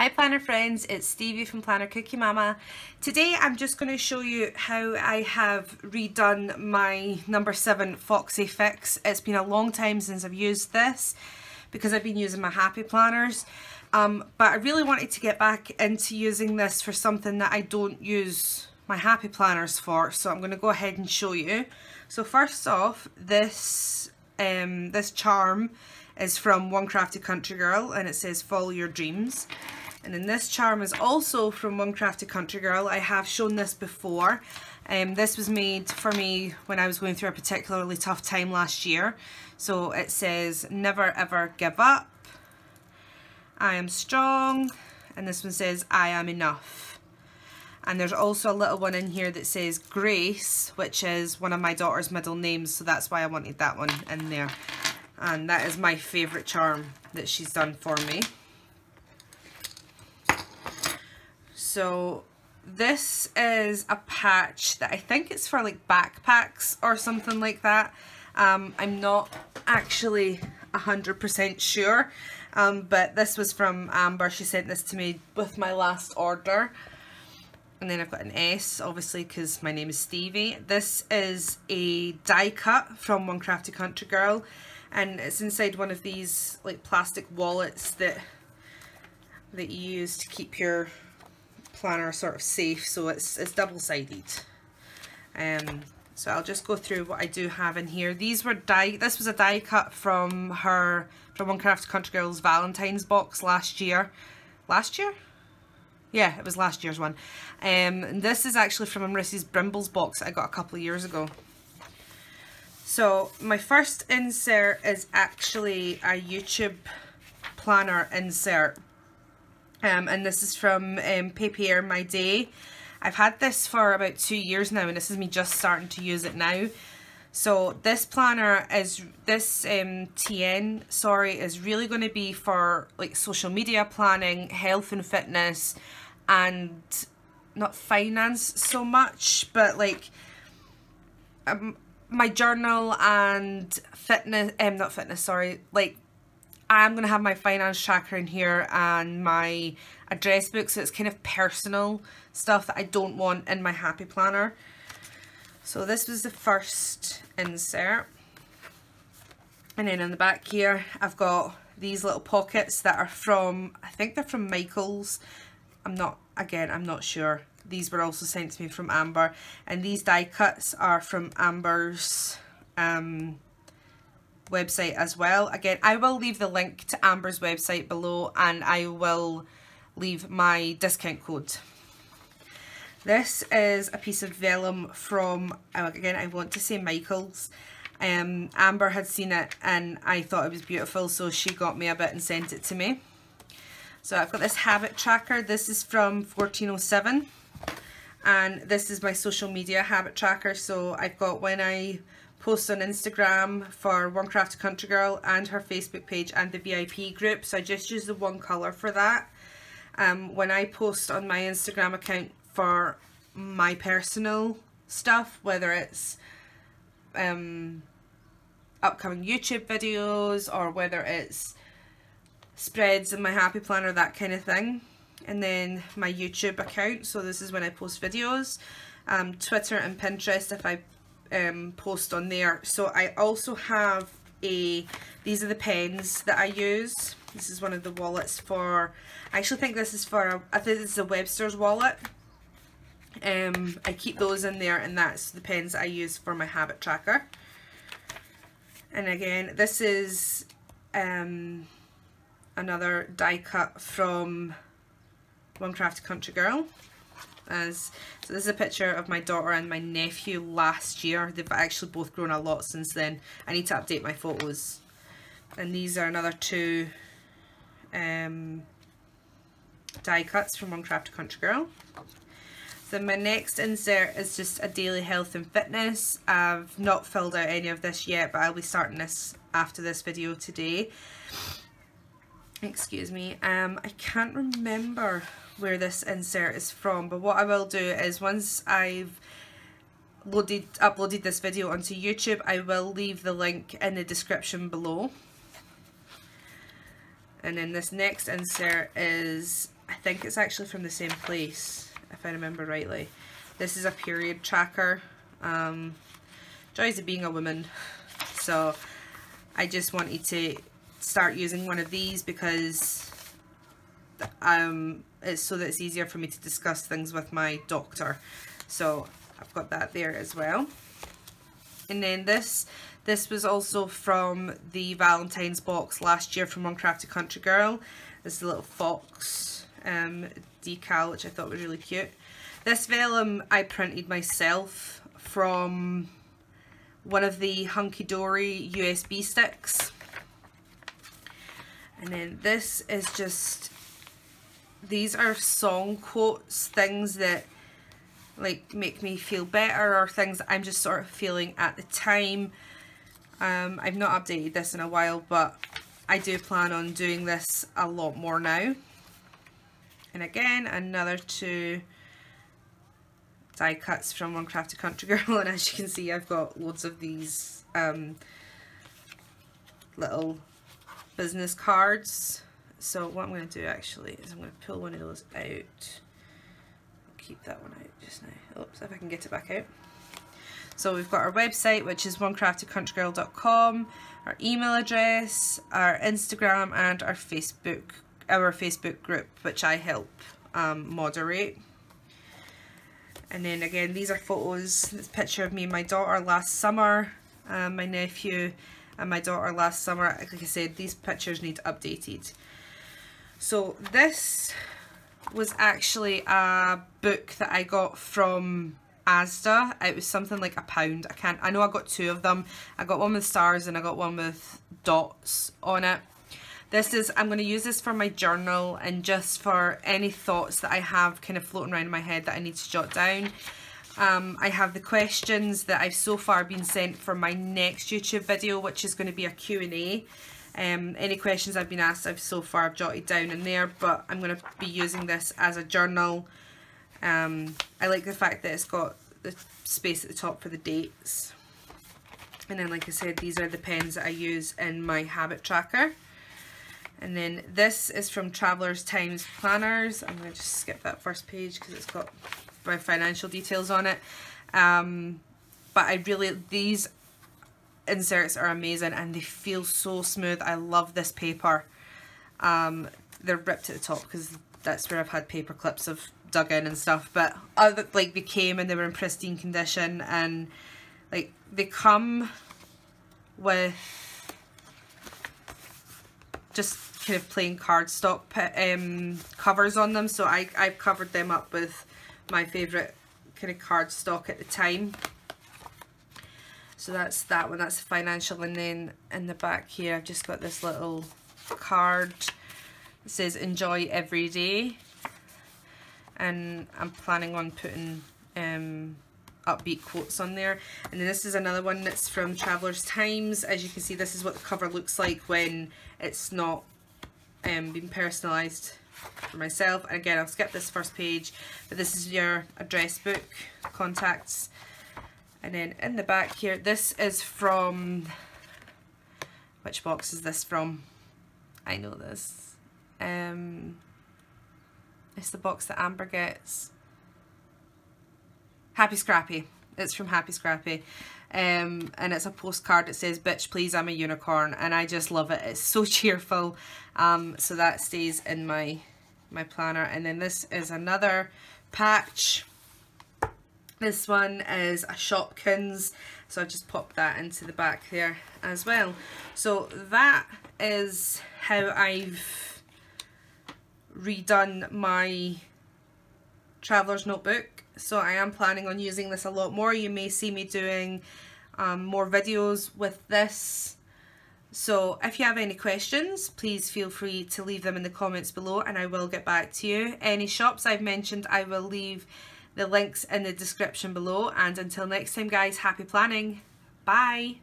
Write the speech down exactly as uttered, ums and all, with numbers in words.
Hi planner friends, it's Stevie from Planner Cookie Mama. Today I'm just going to show you how I have redone my number seven Foxy Fix. It's been a long time since I've used this because I've been using my Happy planners, um, but I really wanted to get back into using this for something that I don't use my Happy planners for, so I'm going to go ahead and show you. So first off, this um, this charm is from One Crafty Country Girl and it says follow your dreams. And then this charm is also from One Crafty Country Girl. I have shown this before. Um, this was made for me when I was going through a particularly tough time last year. So it says, never ever give up, I am strong, and this one says, I am enough. And there's also a little one in here that says Grace, which is one of my daughter's middle names, so that's why I wanted that one in there. And that is my favourite charm that she's done for me. So this is a patch that I think it's for like backpacks or something like that. Um, I'm not actually one hundred percent sure, um, but this was from Amber. She sent this to me with my last order. And then I've got an S, obviously, because my name is Stevie. This is a die cut from One Crafty Country Girl, and it's inside one of these like plastic wallets that that you use to keep your planner sort of safe, so it's, it's double-sided. Um, so I'll just go through what I do have in here. These were die, this was a die cut from her, from One Crafty Country Girl's Valentine's box last year. Last year? Yeah, it was last year's one. Um, and this is actually from Marissa's Brimble's box I got a couple of years ago. So my first insert is actually a YouTube planner insert. Um, and this is from um, Papier, My Day. I've had this for about two years now, and this is me just starting to use it now. So this planner is, this um, T N, sorry, is really going to be for like social media planning, health and fitness, and not finance so much, but like um, my journal and fitness, um, not fitness, sorry, like I'm going to have my finance tracker in here and my address book, so it's kind of personal stuff that I don't want in my Happy planner. So this was the first insert. And then on the back here, I've got these little pockets that are from, I think they're from Michael's. I'm not, again, I'm not sure. These were also sent to me from Amber. And these die cuts are from Amber's um, website as well. Again, I will leave the link to Amber's website below, and I will leave my discount code. This is a piece of vellum from, again, I want to say Michael's. Um, Amber had seen it and I thought it was beautiful, so she got me a bit and sent it to me. So I've got this habit tracker. This is from fourteen oh seven, and this is my social media habit tracker. So I've got when I posts on Instagram for One Crafty Country Girl and her Facebook page and the V I P group, so I just use the one colour for that. Um, when I post on my Instagram account for my personal stuff, whether it's um, upcoming YouTube videos or whether it's spreads in my Happy planner, that kind of thing. And then my YouTube account, so this is when I post videos. Um, Twitter and Pinterest if I Um, post on there. So I also have a, these are the pens that I use. This is one of the wallets for, I actually think this is for, a, I think this is a Webster's wallet. Um, I keep those in there, and that's the pens I use for my habit tracker. And again, this is um, another die cut from One Crafty Country Girl. As, so this is a picture of my daughter and my nephew last year. They've actually both grown a lot since then. I need to update my photos. And these are another two um, die cuts from One Crafty Country Girl. So my next insert is just a daily health and fitness. I've not filled out any of this yet, but I'll be starting this after this video today. Excuse me, um, I can't remember where this insert is from, but what I will do is once I've loaded, uploaded this video onto YouTube, I will leave the link in the description below. And then this next insert is I think it's actually from the same place, if I remember rightly. This is a period tracker. Um, joys of being a woman. So I just wanted to start using one of these because um, it's so that it's easier for me to discuss things with my doctor. So I've got that there as well. And then this, this was also from the Valentine's box last year from One Crafty Country Girl. It's the little fox um, decal, which I thought was really cute. This vellum I printed myself from one of the Hunky Dory U S B sticks. And then this is just, these are song quotes, things that like make me feel better or things that I'm just sort of feeling at the time. Um, I've not updated this in a while, but I do plan on doing this a lot more now. And again, another two die cuts from One Crafty Country Girl, and as you can see I've got loads of these um, little business cards. So what I'm going to do actually is I'm going to pull one of those out. Keep that one out just now. Oops, if I can get it back out. So we've got our website, which is one crafty country girl dot com, our email address, our Instagram, and our Facebook, our Facebook group, which I help um, moderate. And then again, these are photos. This picture of me and my daughter last summer, um, my nephew and my daughter last summer. Like I said, these pictures need updated. So this was actually a book that I got from Asda. It was something like a pound. I can't, I know I got two of them. I got one with stars and I got one with dots on it. This is, I'm going to use this for my journal and just for any thoughts that I have kind of floating around in my head that I need to jot down. Um, I have the questions that I've so far been sent for my next YouTube video, which is going to be a Q and A. Um, any questions I've been asked, I've so far jotted down in there, but I'm going to be using this as a journal. Um, I like the fact that it's got the space at the top for the dates. And then, like I said, these are the pens that I use in my habit tracker. And then this is from Traveler's Times Planners. I'm going to just skip that first page because it's got my financial details on it. Um, but I really, these inserts are amazing and they feel so smooth. I love this paper. Um, they're ripped at the top because that's where I've had paper clips of dug in and stuff, but other, like they came and they were in pristine condition, and like they come with just kind of plain cardstock um, covers on them, so I, I've covered them up with my favourite kind of cardstock at the time. So that's that one, that's the financial. And then in the back here, I've just got this little card. It says, enjoy every day. And I'm planning on putting um, upbeat quotes on there. And then this is another one that's from Traveler's Times. As you can see, this is what the cover looks like when it's not um, been personalised for myself. And again, I'll skip this first page, but this is your address book, contacts. And then in the back here, this is from, which box is this from? I know this. Um, it's the box that Amber gets. Happy Scrappy. It's from Happy Scrappy. Um, and it's a postcard that says, bitch please, I'm a unicorn. And I just love it. It's so cheerful. Um, so that stays in my, my planner. And then this is another patch. This one is a Shopkins, so I just popped that into the back there as well. So that is how I've redone my Traveler's Notebook. So I am planning on using this a lot more. You may see me doing um, more videos with this. So if you have any questions, please feel free to leave them in the comments below and I will get back to you. Any shops I've mentioned, I will leave the links in the description below, and until next time guys, happy planning, bye!